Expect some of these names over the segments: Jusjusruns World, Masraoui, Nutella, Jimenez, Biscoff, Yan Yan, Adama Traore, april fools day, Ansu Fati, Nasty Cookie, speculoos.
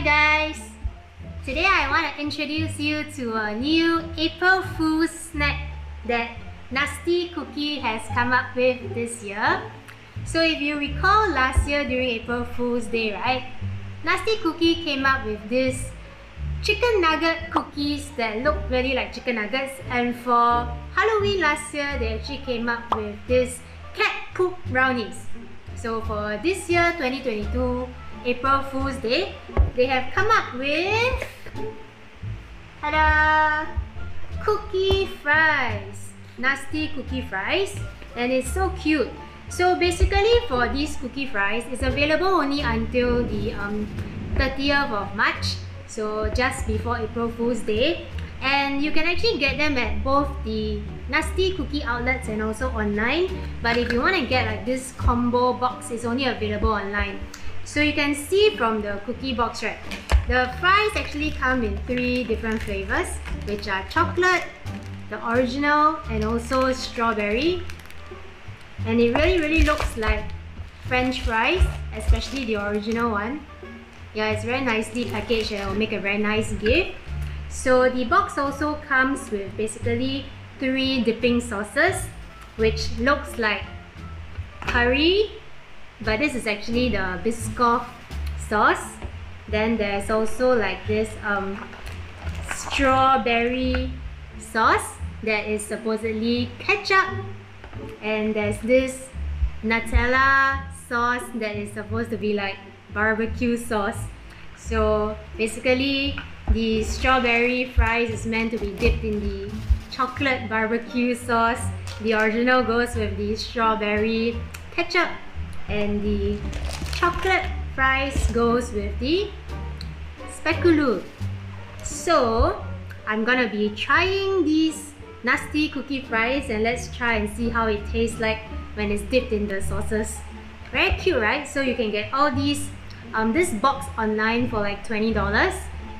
Hi guys! Today I want to introduce you to a new April Fool's snack that Nasty Cookie has come up with this year. So if you recall last year during April Fool's Day, right? Nasty Cookie came up with this chicken nugget cookies that look really like chicken nuggets, and for Halloween last year they actually came up with this cat poop brownies. So for this year 2022 April Fool's Day, they have come up with cookie fries, Nasty Cookie fries, and it's so cute. So basically for these cookie fries, it's available only until the 30th of March, so just before April Fool's Day, and you can actually get them at both the Nasty Cookie outlets and also online. But if you want to get like this combo box, it's only available online. So you can see from the cookie box, right, the fries actually come in 3 different flavors, which are chocolate, the original, and also strawberry. And it really looks like French fries, especially the original one. Yeah, it's very nicely packaged and it will make a very nice gift. So the box also comes with basically 3 dipping sauces, which looks like curry, but this is actually the Biscoff sauce. Then there's also like this strawberry sauce that is supposedly ketchup, and there's this Nutella sauce that is supposed to be like barbecue sauce. So basically the strawberry fries is meant to be dipped in the chocolate barbecue sauce, the original goes with the strawberry ketchup, and the chocolate fries goes with the speculoos. So I'm gonna be trying these Nasty Cookie fries, and let's try and see how it tastes like when it's dipped in the sauces. Very cute, right? So you can get all these this box online for like $20.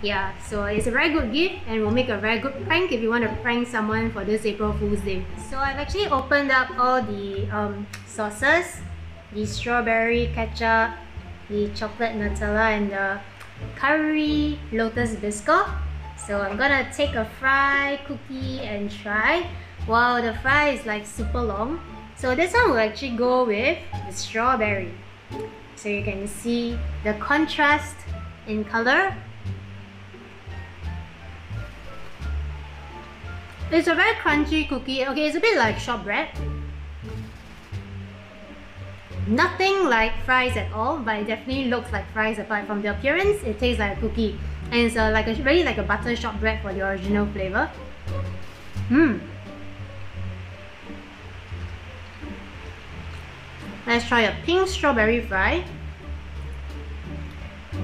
Yeah, so it's a very good gift and will make a very good prank if you want to prank someone for this April Fool's Day. So I've actually opened up all the sauces, the strawberry ketchup, the chocolate Nutella, and the curry lotus biscuit. So I'm gonna take a fry cookie and try. Wow, the fry is like super long. So this one will actually go with the strawberry. So you can see the contrast in color. It's a very crunchy cookie. Okay, it's a bit like shortbread. Nothing like fries at all, but it definitely looks like fries. Apart from the appearance, it tastes like a cookie, and it's really like a butter shortbread for the original flavor. Let's try a pink strawberry fry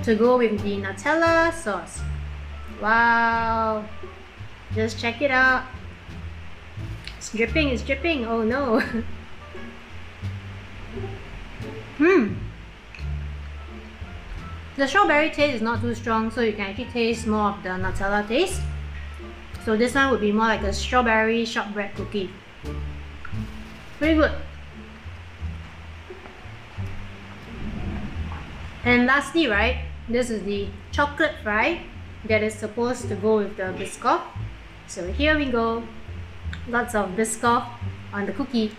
to go with the Nutella sauce. Wow, just check it out. It's dripping, it's dripping. Oh no. The strawberry taste is not too strong, so you can actually taste more of the Nutella taste. So this one would be more like a strawberry shortbread cookie. Pretty good. And lastly, right, this is the chocolate fry that is supposed to go with the Biscoff. So here we go. Lots of Biscoff on the cookie.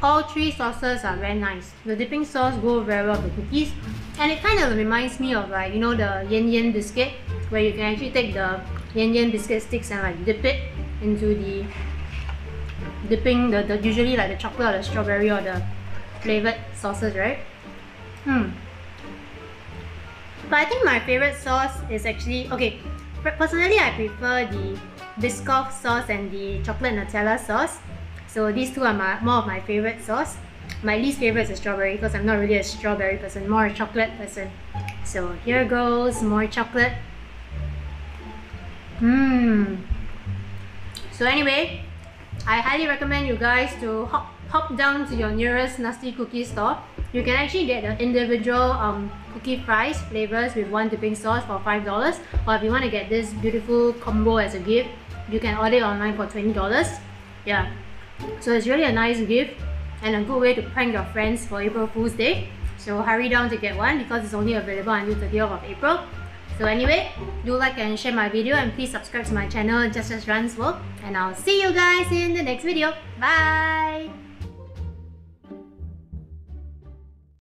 All 3 sauces are very nice. The dipping sauce goes very well with the cookies, and it kind of reminds me of like, you know, the Yan Yan biscuit, where you can actually take the Yan Yan biscuit sticks and like dip it into the dipping, usually like the chocolate or the strawberry or the flavored sauces, right? But I think my favorite sauce is actually, okay, personally I prefer the Biscoff sauce and the chocolate Nutella sauce. So these 2 are more of my favorite sauce. My least favorite is the strawberry, because I'm not really a strawberry person, more a chocolate person. So here goes more chocolate. So anyway, I highly recommend you guys to hop down to your nearest Nasty Cookie store. You can actually get the individual cookie fries flavors with 1 dipping sauce for $5, or if you want to get this beautiful combo as a gift, you can order it online for $20. Yeah. So it's really a nice gift and a good way to prank your friends for April Fool's Day. So So hurry down to get one because it's only available until 30th of April. So anyway, do like and share my video and please subscribe to my channel Jusjusruns World, and I'll see you guys in the next video. Bye!